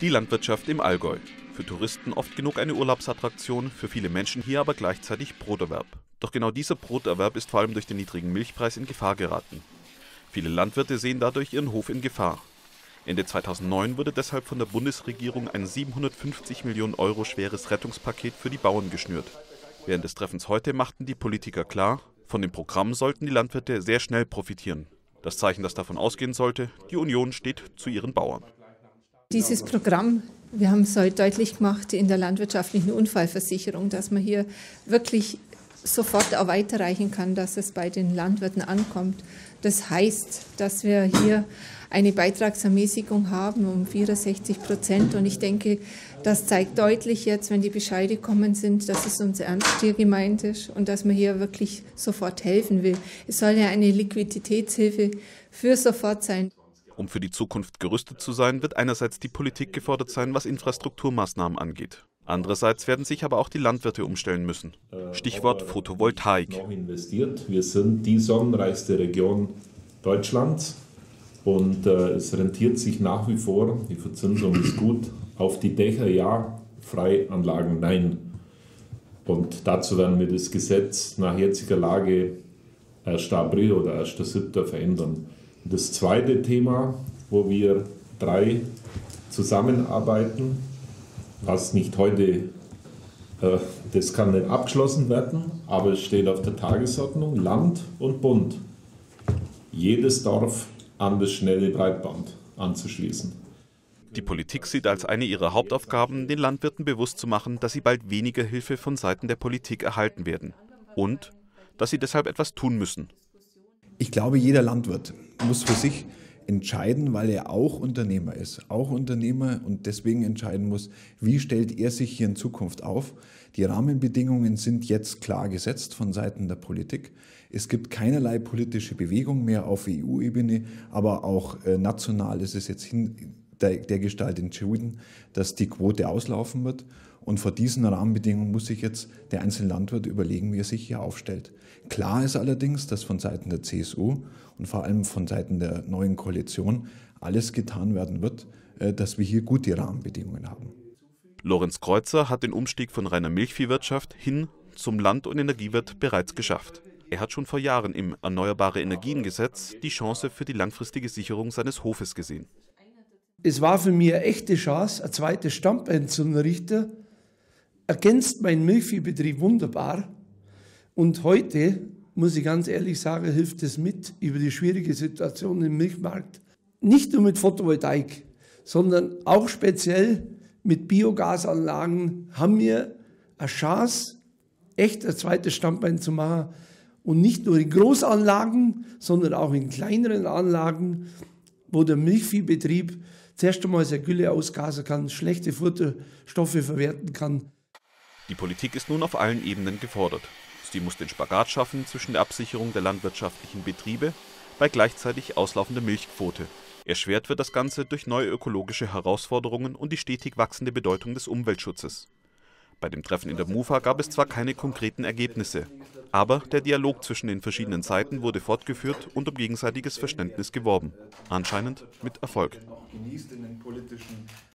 Die Landwirtschaft im Allgäu. Für Touristen oft genug eine Urlaubsattraktion, für viele Menschen hier aber gleichzeitig Broterwerb. Doch genau dieser Broterwerb ist vor allem durch den niedrigen Milchpreis in Gefahr geraten. Viele Landwirte sehen dadurch ihren Hof in Gefahr. Ende 2009 wurde deshalb von der Bundesregierung ein 750 Millionen Euro schweres Rettungspaket für die Bauern geschnürt. Während des Treffens heute machten die Politiker klar, von dem Programm sollten die Landwirte sehr schnell profitieren. Das Zeichen, das davon ausgehen sollte, die Union steht zu ihren Bauern. Dieses Programm, wir haben es heute deutlich gemacht in der landwirtschaftlichen Unfallversicherung, dass man hier wirklich sofort auch weiterreichen kann, dass es bei den Landwirten ankommt. Das heißt, dass wir hier eine Beitragsermäßigung haben um 64%. Und ich denke, das zeigt deutlich jetzt, wenn die Bescheide kommen sind, dass es uns ernst hier gemeint ist und dass man hier wirklich sofort helfen will. Es soll ja eine Liquiditätshilfe für sofort sein. Um für die Zukunft gerüstet zu sein, wird einerseits die Politik gefordert sein, was Infrastrukturmaßnahmen angeht. Andererseits werden sich aber auch die Landwirte umstellen müssen. Stichwort Photovoltaik. Wir sind die sonnenreichste Region Deutschlands und es rentiert sich nach wie vor, die Verzinsung ist gut, auf die Dächer ja, Freianlagen nein. Und dazu werden wir das Gesetz nach jetziger Lage 1. April oder 1.7. verändern. Das zweite Thema, wo wir drei zusammenarbeiten, was nicht heute, das kann nicht abgeschlossen werden, aber es steht auf der Tagesordnung, Land und Bund. Jedes Dorf an das schnelle Breitband anzuschließen. Die Politik sieht als eine ihrer Hauptaufgaben, den Landwirten bewusst zu machen, dass sie bald weniger Hilfe von Seiten der Politik erhalten werden und dass sie deshalb etwas tun müssen. Ich glaube, jeder Landwirt muss für sich entscheiden, weil er auch Unternehmer ist. Auch Unternehmer und deswegen entscheiden muss, wie stellt er sich hier in Zukunft auf. Die Rahmenbedingungen sind jetzt klar gesetzt von Seiten der Politik. Es gibt keinerlei politische Bewegung mehr auf EU-Ebene, aber auch national ist es jetzt dergestalt entschieden, dass die Quote auslaufen wird. Und vor diesen Rahmenbedingungen muss sich jetzt der einzelne Landwirt überlegen, wie er sich hier aufstellt. Klar ist allerdings, dass von Seiten der CSU und vor allem von Seiten der neuen Koalition alles getan werden wird, dass wir hier gute Rahmenbedingungen haben. Lorenz Kreuzer hat den Umstieg von reiner Milchviehwirtschaft hin zum Land- und Energiewirt bereits geschafft. Er hat schon vor Jahren im Erneuerbare-Energien-Gesetz die Chance für die langfristige Sicherung seines Hofes gesehen. Es war für mich eine echte Chance, ein zweites Stammbein zu errichten. Ergänzt meinen Milchviehbetrieb wunderbar. Und heute, muss ich ganz ehrlich sagen, hilft es mit über die schwierige Situation im Milchmarkt. Nicht nur mit Photovoltaik, sondern auch speziell mit Biogasanlagen haben wir eine Chance, echt ein zweites Stammbein zu machen. Und nicht nur in Großanlagen, sondern auch in kleineren Anlagen, wo der Milchviehbetrieb zuerst einmal seine Gülle ausgasen kann, schlechte Futterstoffe verwerten kann. Die Politik ist nun auf allen Ebenen gefordert. Sie muss den Spagat schaffen zwischen der Absicherung der landwirtschaftlichen Betriebe bei gleichzeitig auslaufender Milchquote. Erschwert wird das Ganze durch neue ökologische Herausforderungen und die stetig wachsende Bedeutung des Umweltschutzes. Bei dem Treffen in der MUVA gab es zwar keine konkreten Ergebnisse, aber der Dialog zwischen den verschiedenen Seiten wurde fortgeführt und um gegenseitiges Verständnis geworben. Anscheinend mit Erfolg.